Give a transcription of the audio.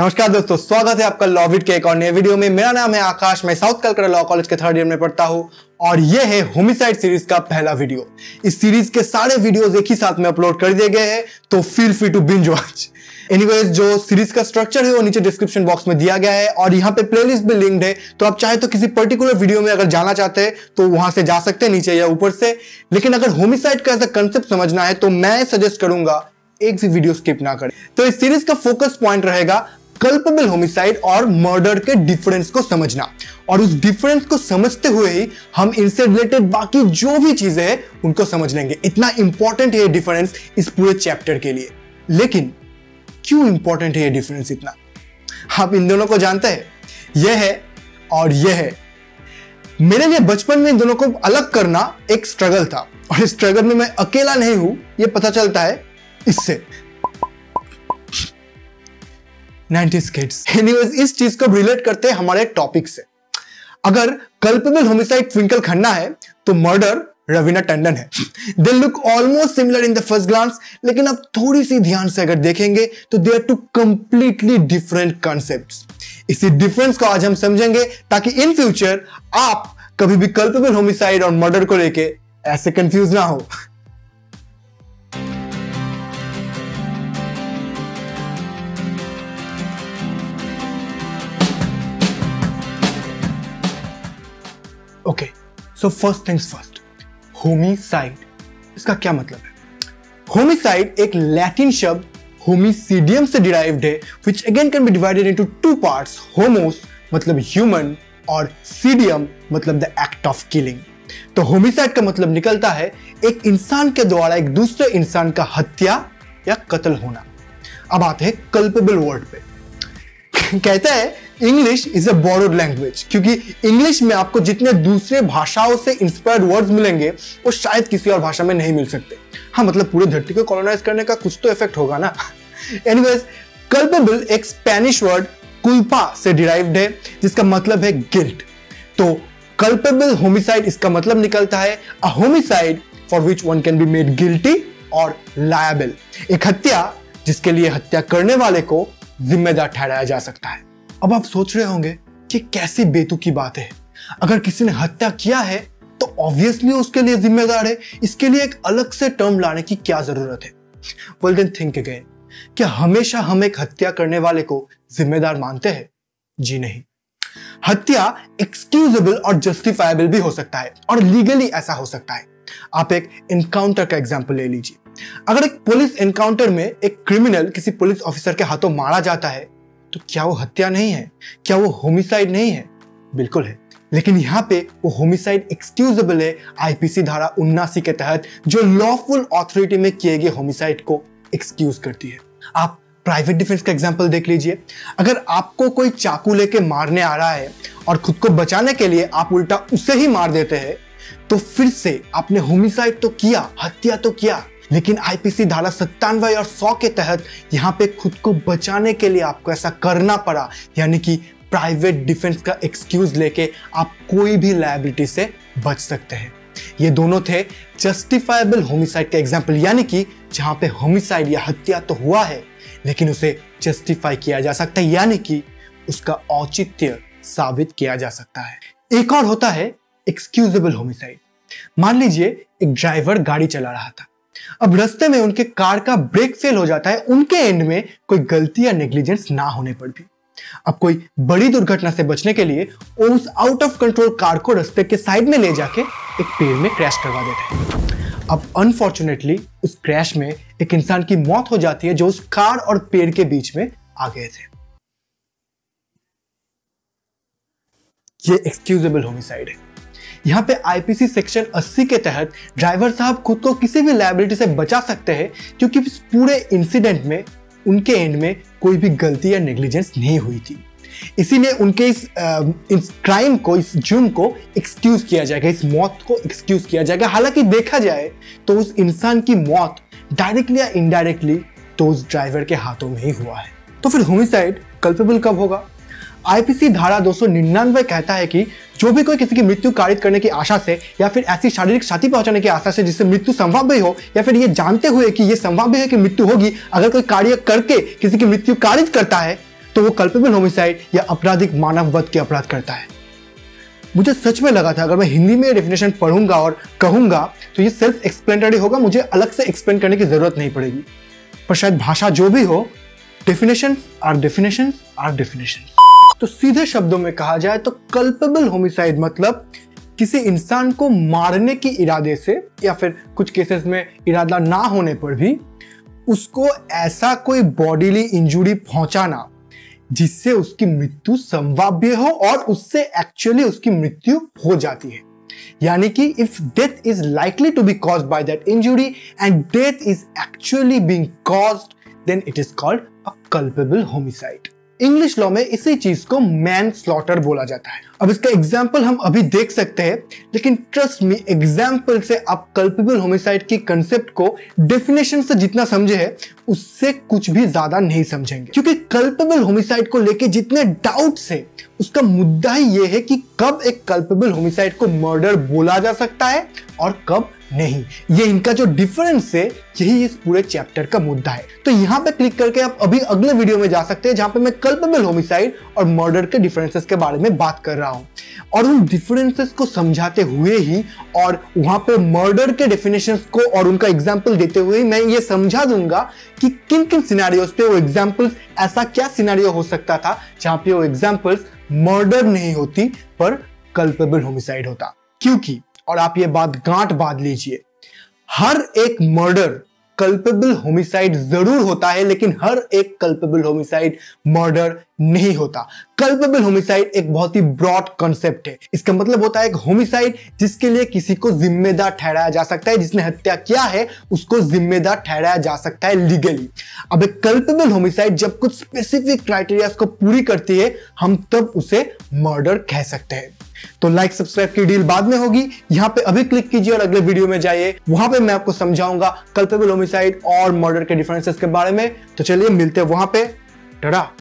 नमस्कार दोस्तों, स्वागत है आपका लॉव इट के एक और नए वीडियो में। मेरा नाम है आकाश, मैं साउथ कलकत्ता लॉ कॉलेज के थर्ड ईयर में पढ़ता हूँ और ये है होमिसाइड सीरीज का पहला वीडियो। इस सीरीज के सारे वीडियोस एक ही साथ में अपलोड कर दिए गए हैं, तो feel free to binge watch. Anyways, जो सीरीज का स्ट्रक्चर है वो नीचे डिस्क्रिप्शन बॉक्स में दिया गया है और यहाँ पे प्लेलिस्ट भी लिंक्ड है, तो आप चाहे तो किसी पर्टिकुलर वीडियो में अगर जाना चाहते हैं तो वहां से जा सकते हैं, नीचे या ऊपर से। लेकिन अगर होमिसाइड का ऐसा कंसेप्ट समझना है तो मैं सजेस्ट करूंगा एक भी वीडियो स्किप ना करें। तो इस सीरीज का फोकस पॉइंट रहेगा कल्पेबल होमिसाइड और मर्डर के डिफरेंस को समझना, और उस डिफरेंस को समझते हुए ही हम इनसे रिलेटेड बाकी जो भी चीजें हैं उनको समझ लेंगे। इतना इंपॉर्टेंट है ये डिफरेंस इस पूरे चैप्टर के लिए। लेकिन क्यों इंपॉर्टेंट है ये डिफरेंस इतना? आप इन दोनों को जानते हैं, यह है और यह है। मेरे लिए बचपन में इन दोनों को अलग करना एक स्ट्रगल था और इस स्ट्रगल में मैं अकेला नहीं हूं, यह पता चलता है इससे। 90s kids. Anyways, इस चीज को रिलेट करते हैं हमारे टॉपिक से। अगर कल्पेबल होमिसाइड ट्विंकल खन्ना है तो मर्डर रवीना टंडन है। They look almost similar in the first glance, लेकिन अब थोड़ी सी ध्यान से अगर देखेंगे तो they are two completely different concepts. इसी डिफरेंस को आज हम समझेंगे ताकि इन फ्यूचर आप कभी भी कल्पेबल होमिसाइड और मर्डर को लेके ऐसे कंफ्यूज ना हो। Okay, so first things first, homicide, इसका क्या मतलब है? Homicide एक लैटिन शब्द homicidium से derived है, which again can be divided into two parts, homos मतलब human और cidium मतलब the act of killing। तो homicide का मतलब निकलता है एक इंसान के द्वारा एक दूसरे इंसान का हत्या या कत्ल होना। अब आते हैं culpable word पे। कहता है English is a borrowed language, क्योंकि इंग्लिश में आपको जितने दूसरे भाषाओं से इंस्पायर्ड वर्ड्स मिलेंगे वो शायद किसी और भाषा में नहीं मिल सकते। हाँ, मतलब पूरे धरती को कॉलोनाइज करने का कुछ तो इफेक्ट होगा ना। एनीवेज, कल्पेबल एक स्पेनिश वर्ड कुल्पा से डिराइव्ड है जिसका मतलब है गिल्ट। तो कल्पेबल होमिसाइड इसका मतलब निकलता है a homicide for which one can be made guilty और लायबल, एक हत्या जिसके लिए हत्या करने वाले को जिम्मेदार ठहराया जा सकता है। अब आप सोच रहे होंगे कि कैसी बेतुकी बात है, अगर किसी ने हत्या किया है तो ऑब्वियसली उसके लिए जिम्मेदार है, इसके लिए एक अलग से टर्म लाने की क्या जरूरत है? Well then think again, क्या हमेशा हम एक हत्या करने वाले को जिम्मेदार मानते हैं? जी नहीं। हत्या एक्सक्यूजेबल और जस्टिफाइबल भी हो सकता है और लीगली ऐसा हो सकता है। आप एक एनकाउंटर का एग्जाम्पल ले लीजिए। अगर एक पुलिस एनकाउंटर में एक क्रिमिनल किसी पुलिस ऑफिसर के हाथों मारा जाता है तो क्या वो हत्या नहीं है? क्या वो होमिसाइड नहीं है? बिल्कुल है, लेकिन यहाँ पे वो होमिसाइड एक्सक्यूजेबल है आईपीसी धारा 79 के तहत, जो लॉफुल ऑथोरिटी में किए गए होमिसाइड को एक्सक्यूज करती है। आप प्राइवेट डिफेंस का एग्जांपल देख लीजिए। अगर आपको कोई चाकू लेके मारने आ रहा है और खुद को बचाने के लिए आप उल्टा उसे ही मार देते हैं, तो फिर से आपने होमिसाइड तो किया, हत्या तो किया, लेकिन आईपीसी धारा 97 और 100 के तहत यहाँ पे खुद को बचाने के लिए आपको ऐसा करना पड़ा, यानी कि प्राइवेट डिफेंस का एक्सक्यूज लेके आप कोई भी लायबिलिटी से बच सकते हैं। ये दोनों थे जस्टिफाइबल होमिसाइड के एग्जाम्पल, यानी कि जहाँ पे होमिसाइड या हत्या तो हुआ है लेकिन उसे जस्टिफाई किया जा सकता है, यानी कि उसका औचित्य साबित किया जा सकता है। एक और होता है एक्सक्यूजेबल होमिसाइड। मान लीजिए एक ड्राइवर गाड़ी चला रहा था, अब रास्ते में उनके कार का ब्रेक फेल हो जाता है, उनके एंड में कोई गलती या नेग्लिजेंस ना होने पर भी। अब कोई बड़ी दुर्घटना से बचने के लिए उस आउट ऑफ कंट्रोल कार को रास्ते के साइड में ले जाके एक पेड़ में क्रैश करवा देते हैं। अब अनफॉर्चुनेटली उस क्रैश में एक इंसान की मौत हो जाती है जो उस कार और पेड़ के बीच में आ गए थे। ये एक्सक्यूजेबल होमिसाइड है। यहाँ पे आईपीसी सेक्शन 80 के तहत ड्राइवर साहब खुद को किसी भी लायबिलिटी से बचा सकते हैं, क्योंकि इस पूरे इंसिडेंट में उनके एंड में कोई भी गलती या नेग्लिजेंस नहीं हुई थी, इसीलिए उनके इस क्राइम को, इस जुर्म को एक्सक्यूज किया जाएगा, इस मौत को एक्सक्यूज किया जाएगा। हालांकि देखा जाए तो उस इंसान की मौत डायरेक्टली या इनडायरेक्टली तो उस ड्राइवर के हाथों में ही हुआ है। तो फिर होमिसाइड कल्पेबल कब होगा? आईपीसी धारा 299 कहता है कि जो भी कोई किसी की मृत्यु कारित करने की आशा से या फिर ऐसी शारीरिक क्षति पहुंचाने की आशा से जिससे मृत्यु संभाव्य हो, या फिर ये जानते हुए कि ये संभाव्य है कि मृत्यु होगी, अगर कोई कार्य करके किसी की मृत्यु कारित करता है तो वो कल्पेबल होमिसाइड या आपराधिक मानव वध के अपराध करता है। मुझे सच में लगा था अगर मैं हिंदी में डेफिनेशन पढ़ूंगा और कहूंगा तो ये सेल्फ एक्सप्लेनेटरी होगा, मुझे अलग से एक्सप्लेन करने की जरूरत नहीं पड़ेगी। पर शायद भाषा जो भी हो, definitions are definitions are definitions. तो सीधे शब्दों में कहा जाए तो कल्पेबल होमिसाइड मतलब किसी इंसान को मारने की इरादे से या फिर कुछ केसेस में इरादा ना होने पर भी उसको ऐसा कोई बॉडीली इंजुरी पहुंचाना जिससे उसकी मृत्यु संभाव्य हो और उससे एक्चुअली उसकी मृत्यु हो जाती है। यानी कि if death is likely to be caused by that injury and death is actually being caused, then it is called a culpable homicide. English law में इसी चीज को मैन स्लॉटर बोला जाता है। अब इसका एग्जाम्पल हम अभी देख सकते हैं, लेकिन ट्रस्ट मी, एग्जाम्पल से आप कल्पेबल होमिसाइड की कंसेप्ट को डेफिनेशन से जितना समझे हैं उससे कुछ भी ज्यादा नहीं समझेंगे, क्योंकि कल्पेबल होमिसाइड को लेके जितने डाउट्स है उसका मुद्दा ही ये है कि कब एक कल्पेबल होमिसाइड को मर्डर बोला जा सकता है और कब नहीं। ये इनका जो डिफरेंस है यही इस पूरे चैप्टर का मुद्दा है। तो यहाँ पे क्लिक करके आप अभी अगले वीडियो में जा सकते हैं जहां पे मैं कल्पेबल होमिसाइड और मर्डर के डिफरेंसेस के बारे में बात कर रहा हूँ, और उन डिफरेंसेस को समझाते हुए ही और वहां पे मर्डर के डेफिनेशंस को और उनका एग्जाम्पल देते हुए मैं ये समझा दूंगा कि किन किन सिनेरियोस पे वो एग्जाम्पल्स, ऐसा क्या सिनेरियो हो सकता था जहां पे वो एग्जाम्पल्स मर्डर नहीं होती पर कल्पेबल होमिसाइड होता। क्योंकि, और आप ये बात गांठ बांध लीजिए, हर एक मर्डर कल्पेबल होमिसाइड जरूर होता है, लेकिन हर एक कल्पेबल होमिसाइड मर्डर नहीं होता। कल्पेबल होमिसाइड एक बहुत ही ब्रॉड कॉन्सेप्ट है। इसका मतलब होता है एक होमिसाइड जिसके लिए किसी को जिम्मेदार ठहराया जा सकता है, जिसने हत्या किया है उसको जिम्मेदार ठहराया जा सकता है लीगली। अब एक कल्पेबल होमिसाइड जब कुछ स्पेसिफिक क्राइटेरिया को पूरी करती है हम तब उसे मर्डर कह सकते हैं। तो लाइक सब्सक्राइब की डील बाद में होगी, यहाँ पे अभी क्लिक कीजिए और अगले वीडियो में जाइए, वहां पे मैं आपको समझाऊंगा कल्पेबल होमिसाइड और मर्डर के डिफरेंसेस के बारे में। तो चलिए मिलते हैं वहां पे, टाटा।